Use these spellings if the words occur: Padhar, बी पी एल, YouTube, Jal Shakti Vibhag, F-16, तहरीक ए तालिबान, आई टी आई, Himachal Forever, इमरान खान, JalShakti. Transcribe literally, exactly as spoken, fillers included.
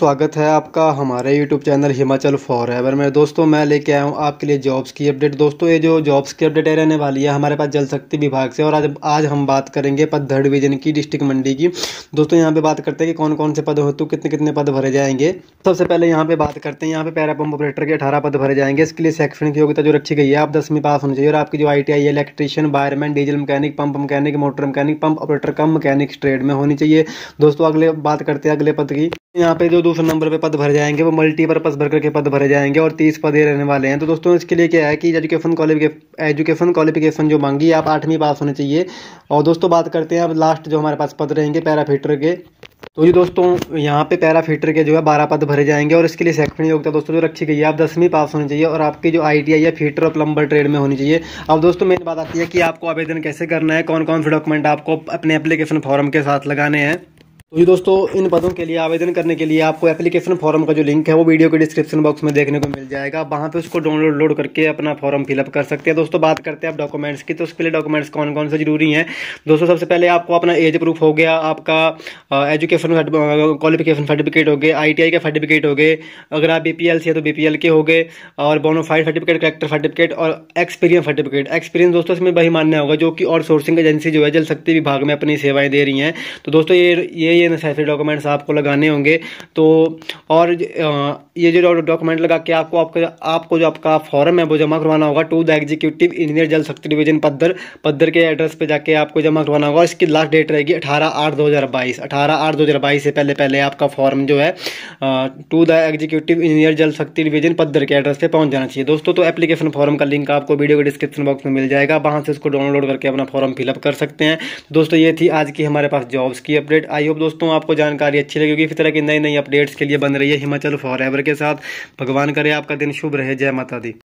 स्वागत है आपका हमारे YouTube चैनल हिमाचल फॉरएवर में। दोस्तों मैं लेके आया हूँ आपके लिए जॉब्स की अपडेट। दोस्तों ये जो जॉब्स की अपडेट है रहने वाली है हमारे पास जल शक्ति विभाग से, और आज आज हम बात करेंगे पद्धर डिवीजन की, डिस्ट्रिक्ट मंडी की। दोस्तों यहाँ पे बात करते हैं कि कौन कौन से पद होते, कितने कितने पद भरे जाएंगे। सबसे पहले यहाँ पे बात करते हैं, यहाँ पे पैरा पंप ऑपरेटर के अठारह पद भरे जाएंगे। इसके लिए सेक्शन की योग्यता जो रखी गई है आप दसवीं पास होनी चाहिए, और आपकी जो आई टी आई electrician, wireman, diesel mechanic, pump mechanic, motor mechanic, pump operator cum mechanic trade में होनी चाहिए। दोस्तों अगले बात करते हैं अगले पद की। यहाँ पे जो दूसरे नंबर पे पद भरे जाएंगे वो मल्टीपर्पज वर्कर के पद भरे जाएंगे, और तीस पद रहने वाले हैं। तो दोस्तों इसके लिए क्या है कि एजुकेशन क्वालिफिकेशन एजुकेशन क्वालिफिकेशन जो मांगी आप आठवीं पास होने चाहिए। और दोस्तों बात करते हैं अब लास्ट जो हमारे पास पद रहेंगे पैराफीटर के। तो जी दोस्तों यहाँ पे पैराफीटर के जो है बारह पद भरे जाएंगे, और इसके लिए शैक्षणिक योग्यता दोस्तों जो रखी गई है आप दसवीं पास होनी चाहिए, और आपकी जो आईटीआई या फीटर और प्लम्बर ट्रेड में होनी चाहिए। अब दोस्तों मेन बात आती है कि आपको आवेदन कैसे करना है, कौन कौन से डॉक्यूमेंट आपको अपने एप्लीकेशन फॉर्म के साथ लगाने हैं। तो ये दोस्तों इन पदों के लिए आवेदन करने के लिए आपको एप्लीकेशन फॉर्म का जो लिंक है वो वीडियो के डिस्क्रिप्शन बॉक्स में देखने को मिल जाएगा, वहाँ पे उसको डाउनलोड लोड करके अपना फॉर्म फिलअप कर सकते हैं। दोस्तों बात करते हैं आप डॉक्यूमेंट्स की, तो उसके लिए डॉक्यूमेंट्स कौन कौन से जरूरी हैं। दोस्तों सबसे पहले आपको अपना एज प्रूफ हो गया, आपका एजुकेशन क्वालिफिकेशन सर्टिफिकेट हो गए, आई टी आई के सर्टिफिकेट हो गए, अगर आप बी पी एल से है तो बी पी एल के हो गए, और बोनोफाइड सर्टिफिकेट, करेक्टर सर्टिफिकेट और एक्सपीरियंस सर्टिफिकेट। एक्सपीरियंस दोस्तों इसमें वही मान्य होगा जो कि और सोर्सिंग एजेंसी जो है जल शक्ति विभाग में अपनी सेवाएं दे रही हैं। तो दोस्तों ये ये नेसेसरी डॉक्यूमेंट्स आपको लगाने होंगे। तो और ये जो डॉक्यूमेंट लगा के आपको आपका आपको जो आपका फॉर्म है वो जमा करवाना होगा टू द एग्जीक्यूटिव इंजीनियर जल शक्ति डिवीजन पद्धर पद्धर के एड्रेस पे जाके आपको जमा करवाना होगा। इसकी लास्ट डेट रहेगी अठारह आठ दो हज़ार बाईस। अठारह आठ दो हज़ार बाईस से पहले पहले आपका फॉर्म जो है टू द एग्जीक्यूटिव इंजीनियर जल शक्ति डिवीजन पद्धर के एड्रेस पे पहुंच जाना चाहिए। दोस्तों तो एप्लीकेशन फॉर्म का लिंक आपको वीडियो के डिस्क्रिप्शन बॉक्स में मिल जाएगा, वहाँ से उसको डाउनलोड करके अपना फॉर्म फिलअप कर सकते हैं। दोस्तों ये थी आज की हमारे पास जॉब्स की अपडेट। आई होप दोस्तों आपको जानकारी अच्छी लगी, क्योंकि इस तरह की नई नई अपडेट्स के लिए बन रही है हिमाचल फॉरएवर के साथ। भगवान करे आपका दिन शुभ रहे। जय माता दी।